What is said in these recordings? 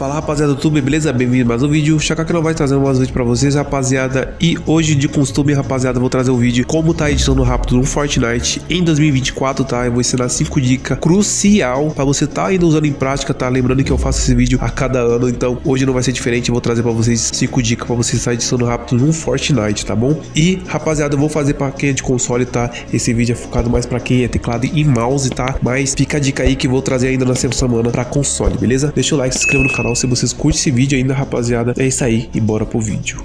Fala rapaziada do YouTube, beleza? Bem-vindo a mais um vídeo. Chacal que não vai trazendo mais um vídeo pra vocês, rapaziada. E hoje, de costume, rapaziada, eu vou trazer um vídeo como tá editando rápido no Fortnite em 2024, tá? Eu vou ensinar 5 dicas crucial pra você tá ainda usando em prática, tá? Lembrando que eu faço esse vídeo a cada ano, então hoje não vai ser diferente. Eu vou trazer pra vocês 5 dicas pra você tá editando rápido no Fortnite, tá bom? E, rapaziada, eu vou fazer pra quem é de console, tá? Esse vídeo é focado mais pra quem é teclado e mouse, tá? Mas fica a dica aí que eu vou trazer ainda na semana pra console, beleza? Deixa o like, se inscreva no canal se vocês curtem esse vídeo ainda, rapaziada. É isso aí e bora pro vídeo.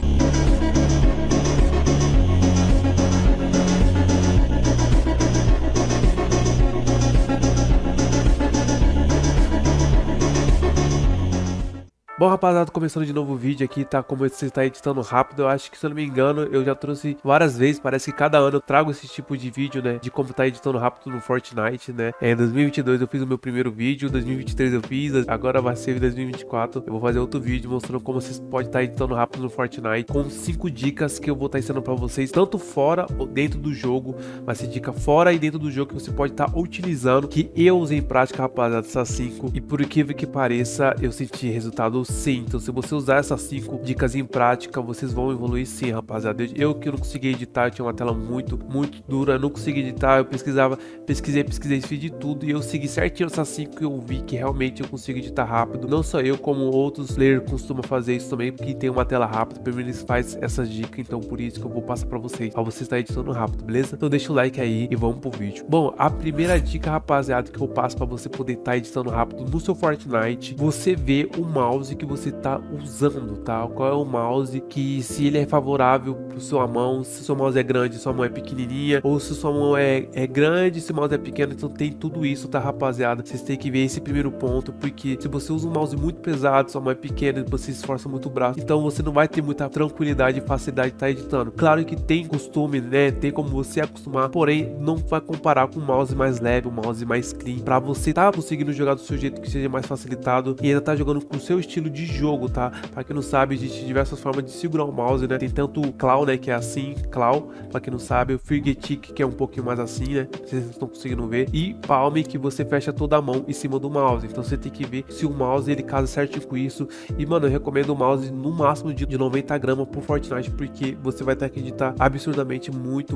Bom, rapaziada, começando de novo o vídeo aqui, tá? Como você está editando rápido, eu acho que, se eu não me engano, eu já trouxe várias vezes. Parece que cada ano eu trago esse tipo de vídeo, né? De como tá editando rápido no Fortnite, né? Em 2022 eu fiz o meu primeiro vídeo, em 2023 eu fiz, agora vai ser em 2024. Eu vou fazer outro vídeo mostrando como vocês podem estar editando rápido no Fortnite, com 5 dicas que eu vou estar ensinando pra vocês, tanto fora ou dentro do jogo. Vai ser dica fora e dentro do jogo que você pode estar utilizando, que eu usei em prática, rapaziada, essas 5. E por incrível que pareça, eu senti resultado sim. Então, se você usar essas 5 dicas em prática, vocês vão evoluir sim, rapaziada. Eu que não consegui editar, eu tinha uma tela muito dura, eu não consegui editar, eu pesquisei, fiz de tudo e eu segui certinho essas 5 e eu vi que realmente eu consigo editar rápido. Não só eu, como outros players costumam fazer isso também, porque tem uma tela rápida, primeiro eles fazem essas dicas, então por isso que eu vou passar pra vocês estar editando rápido, beleza? Então deixa o like aí e vamos pro vídeo. Bom, a primeira dica, rapaziada, que eu passo pra você poder estar editando rápido no seu Fortnite, você vê o mouse que você tá usando, tá? Qual é o mouse que, se ele é favorável para sua mão, se seu mouse é grande, sua mão é pequenininha, ou se sua mão é grande, se o mouse é pequeno. Então tem tudo isso, tá, rapaziada? Vocês têm que ver esse primeiro ponto, porque se você usa um mouse muito pesado, sua mão é pequena, você esforça muito o braço, então você não vai ter muita tranquilidade e facilidade de estar editando. Claro que tem costume, né? Tem como você acostumar, porém não vai comparar com um mouse mais leve, um mouse mais clean, para você tá conseguindo jogar do seu jeito, que seja mais facilitado e ainda tá jogando com o seu estilo de jogo, tá? Pra quem não sabe, existe diversas formas de segurar o mouse, né? Tem tanto o claw, né? Que é assim, claw, pra quem não sabe, o fingerstick, que é um pouquinho mais assim, né? Vocês estão conseguindo ver. E palm, que você fecha toda a mão em cima do mouse. Então você tem que ver se o mouse, ele casa certinho com isso. E, mano, eu recomendo o mouse no máximo de 90 gramas pro Fortnite, porque você vai ter que editar absurdamente muito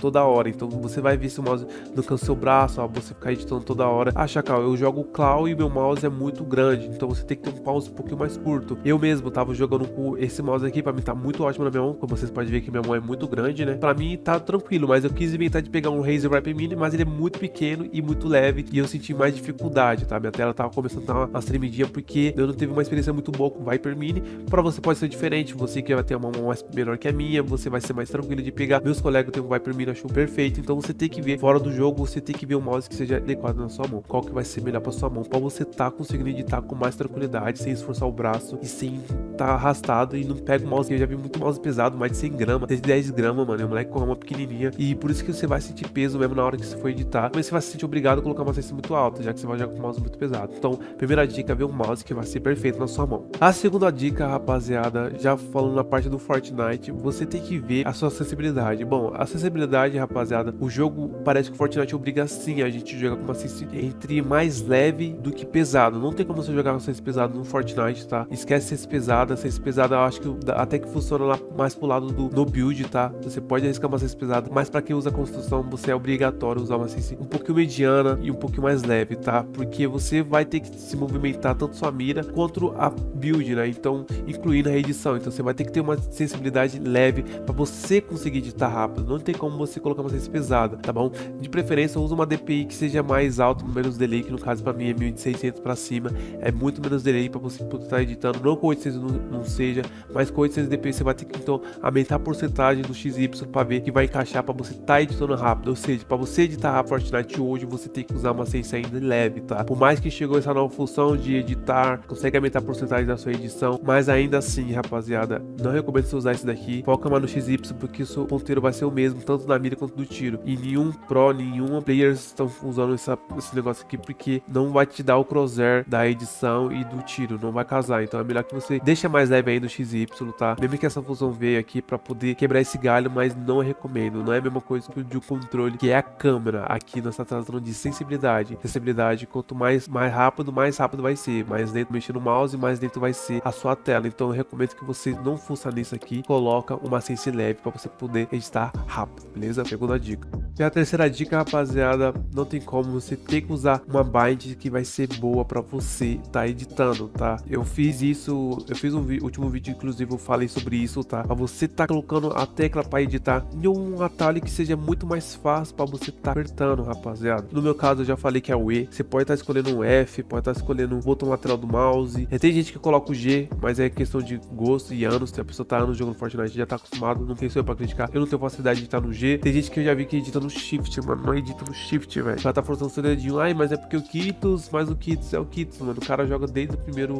toda hora. Então você vai ver se o mouse não cansa o seu braço, ó, você ficar editando toda hora. Ah, Chacal, eu jogo claw e meu mouse é muito grande. Então você tem que ter um mouse um pouquinho mais curto. Eu mesmo tava jogando com esse mouse aqui, pra mim tá muito ótimo na minha mão, como vocês podem ver que minha mão é muito grande, né? Pra mim tá tranquilo, mas eu quis inventar de pegar um Razer Viper Mini, mas ele é muito pequeno e muito leve, e eu senti mais dificuldade, tá? Minha tela tava começando a dar umas tremidinhas, porque eu não teve uma experiência muito boa com Viper Mini. Pra você pode ser diferente, você que vai ter uma mão mais menor que a minha, você vai ser mais tranquilo de pegar. Meus colegas têm um Viper Mini, acham perfeito, então você tem que ver, fora do jogo, você tem que ver um mouse que seja adequado na sua mão, qual que vai ser melhor pra sua mão, pra você tá conseguindo editar com mais tranquilidade, sem esforçar o braço e sem tá arrastado e não pega o mouse. Eu já vi muito mouse pesado, mais de 100 gramas, desde 10 gramas, mano. É um moleque com uma pequenininha, e por isso que você vai sentir peso mesmo na hora que você for editar, mas você vai se sentir obrigado a colocar uma sensação muito alta, já que você vai jogar com um mouse muito pesado. Então, primeira dica, ver um mouse que vai ser perfeito na sua mão. A segunda dica, rapaziada, já falando na parte do Fortnite, você tem que ver a sua acessibilidade. Bom, a acessibilidade, rapaziada, o jogo parece que o Fortnite obriga sim a gente jogar com uma sensibilidade entre mais leve do que pesado. Não tem como você jogar com sensibilidade pesado no Fortnite, tá? Esquece ser pesada, eu acho que até que funciona lá mais pro lado do no build, tá? Você pode arriscar uma ser pesada, mas pra quem usa construção, você é obrigatório usar uma sense um pouquinho mediana e um pouquinho mais leve, tá? Porque você vai ter que se movimentar tanto sua mira quanto a build, né? Então, incluindo a reedição. Então, você vai ter que ter uma sensibilidade leve pra você conseguir editar rápido. Não tem como você colocar uma sense pesada, tá bom? De preferência, usa uma DPI que seja mais alto, menos delay, que no caso pra mim é 1600 pra cima. É muito menos delay para você poder estar editando, não com 800 não seja, mas com 800 DPI você vai ter que então aumentar a porcentagem do XY para ver que vai encaixar para você estar editando rápido. Ou seja, para você editar rápido Fortnite hoje, você tem que usar uma sense ainda leve, tá? Por mais que chegou essa nova função de editar, consegue aumentar a porcentagem da sua edição, mas ainda assim, rapaziada, não recomendo você usar isso daqui. Foca mais no XY, porque o seu ponteiro vai ser o mesmo, tanto na mira quanto do tiro, e nenhum pro, nenhuma players estão usando esse negócio aqui, porque não vai te dar o crosshair da edição e do tiro. não vai casar. Então é melhor que você deixe mais leve aí no XY, tá? Mesmo que essa função veio aqui pra poder quebrar esse galho, mas não recomendo. Não é a mesma coisa que o controle, que é a câmera. Aqui nós estamos falando de sensibilidade. Sensibilidade, quanto mais rápido vai ser. Mais lento mexendo no mouse, mais lento vai ser a sua tela. Então eu recomendo que você não fuça nisso aqui. Coloca uma sense leve pra você poder editar rápido, beleza? Segunda dica. E a terceira dica, rapaziada, não tem como, você ter que usar uma bind que vai ser boa pra você tá editando, tá? Eu fiz isso, eu fiz um último vídeo, inclusive eu falei sobre isso, tá? Pra você tá colocando a tecla pra editar em um atalho que seja muito mais fácil pra você tá apertando, rapaziada. No meu caso eu já falei que é o E, você pode tá escolhendo um F, pode tá escolhendo um botão lateral do mouse, tem gente que coloca o G, mas é questão de gosto e anos, se a pessoa tá anos jogando Fortnite, já tá acostumado, não tem só eu pra criticar, eu não tenho facilidade de editar no G, tem gente que eu já vi que edita no Shift, mano, não edita no Shift, velho. Ela tá forçando seu dedinho, ai, mas é porque o Kitos, mas o Kitos é o Kitos, mano. O cara joga desde a primeira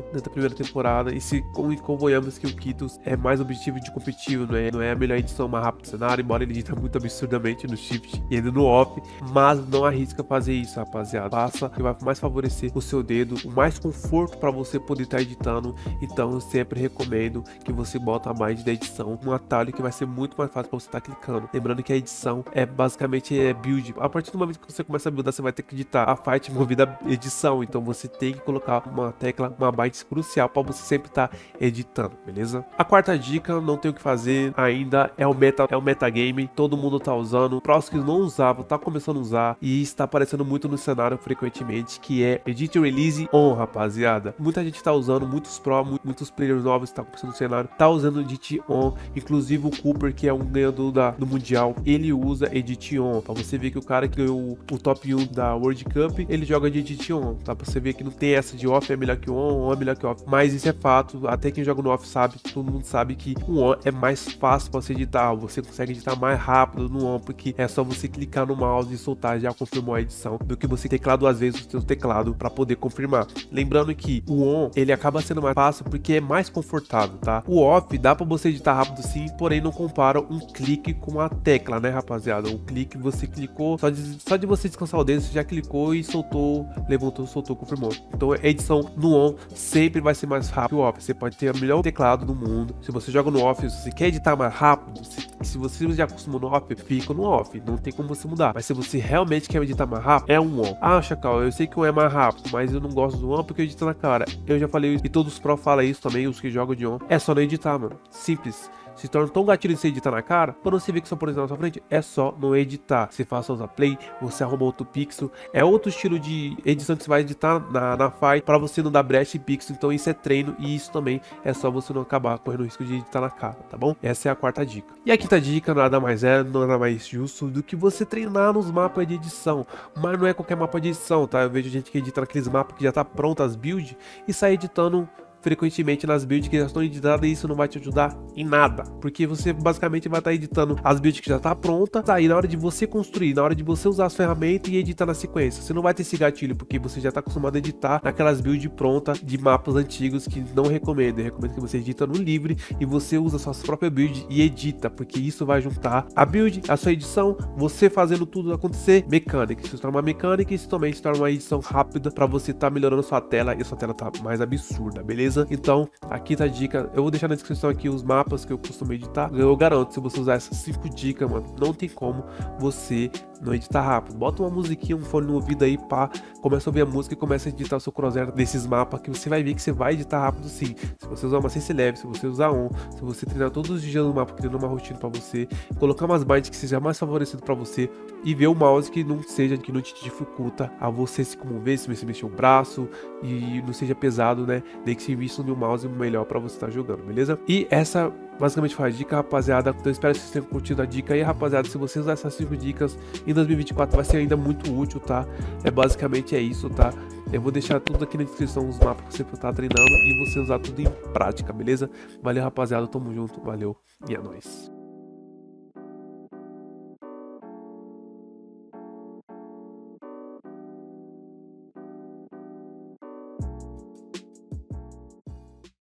temporada e se convenhamos que o Kitos é mais objetivo de competitivo, não é a melhor edição mais rápida do cenário, embora ele edita muito absurdamente no Shift e ainda no Off, mas não arrisca fazer isso, rapaziada. Passa que vai mais favorecer o seu dedo, o mais conforto pra você poder estar editando, então eu sempre recomendo que você bota a bind da edição, um atalho que vai ser muito mais fácil pra você estar clicando. Lembrando que a edição é basicamente build. A partir do momento que você começa a buildar, você vai ter que editar a fight movida a edição. Então você tem que colocar uma tecla, uma byte crucial para você sempre estar editando, beleza? A quarta dica, não tem o que fazer ainda, é o metagame. Todo mundo tá usando. Pros que não usavam, tá começando a usar e está aparecendo muito no cenário frequentemente, que é Edit Release On, rapaziada. Muita gente tá usando, muitos pro, muitos players novos tá começando no cenário, tá usando Edit On. Inclusive o Cooper, que é um ganhador do Mundial, ele usa Edit On. Pra você ver que o cara que ganhou o top 1 da World Cup, ele joga de edit on, tá? Pra você ver que não tem essa de off é melhor que on é melhor que off. Mas isso é fato, até quem joga no off sabe, todo mundo sabe que o on é mais fácil pra você editar, você consegue editar mais rápido no on, porque é só você clicar no mouse e soltar, já confirmou a edição, do que você teclar duas vezes o seu teclado pra poder confirmar. Lembrando que o on, ele acaba sendo mais fácil porque é mais confortável, tá? O off dá pra você editar rápido sim, porém não compara um clique com a tecla, né, rapaziada? Um clique, você clicou, só de você descansar o dedo, você já clicou e soltou, levantou, soltou, confirmou. Então a edição no on sempre vai ser mais rápido que o off. Você pode ter o melhor teclado do mundo. Se você joga no off, se você quer editar mais rápido, se você já acostumou no off, fica no off, não tem como você mudar. Mas se você realmente quer editar mais rápido, é um on. Ah, Chacal, eu sei que o on é mais rápido, mas eu não gosto do on porque eu edito na cara. Eu já falei, e todos os pro falam isso também, os que jogam de on. É só não editar, mano. Simples. Se torna tão gatilho de você editar na cara, quando você vê que só por exemplo na sua frente, é só não editar. Você faz usar play, você arruma outro pixel, é outro estilo de edição que você vai editar na fight, para você não dar brecha e pixel. Então isso é treino e isso também é só você não acabar correndo o risco de editar na cara, tá bom? Essa é a quarta dica. E a quinta dica nada mais justo do que você treinar nos mapas de edição, mas não é qualquer mapa de edição, tá? Eu vejo gente que edita naqueles mapas que já tá pronto as builds e sai editando frequentemente nas builds que já estão editadas, e isso não vai te ajudar em nada, porque você basicamente vai estar editando as builds que já está pronta, tá? E na hora de você construir, na hora de você usar as ferramentas e editar na sequência, você não vai ter esse gatilho, porque você já está acostumado a editar naquelas builds prontas de mapas antigos, que não recomendo. Eu recomendo que você edita no livre e você usa suas próprias builds e edita, porque isso vai juntar a build, a sua edição, você fazendo tudo acontecer, mecânica, isso torna uma mecânica, isso também se torna uma edição rápida para você estar melhorando sua tela, e sua tela tá mais absurda, beleza? Então, aqui tá a dica. Eu vou deixar na descrição aqui os mapas que eu costumo editar. Eu garanto, se você usar essas 5 dicas, mano, não tem como você não editar rápido. Bota uma musiquinha, um fone no ouvido aí, pá, começa a ouvir a música e começa a editar o seu crosshair desses mapas, que você vai ver que você vai editar rápido sim. Se você usar uma sense leve, se você usar on, se você treinar todos os dias no mapa, criando uma rotina pra você, colocar umas binds que seja mais favorecido pra você, e ver o mouse que não te dificulta a você se comover, se você mexer o braço, e não seja pesado, né? Daí que se visto no mouse melhor pra você estar jogando, beleza? E essa basicamente foi a dica, rapaziada. Então espero que vocês tenham curtido a dica. E rapaziada, se você usar essas 5 dicas em 2024, vai ser ainda muito útil, tá? Basicamente é isso, tá? Eu vou deixar tudo aqui na descrição, os mapas que você tá treinando, e você usar tudo em prática, beleza? Valeu, rapaziada, tamo junto, valeu e é nóis.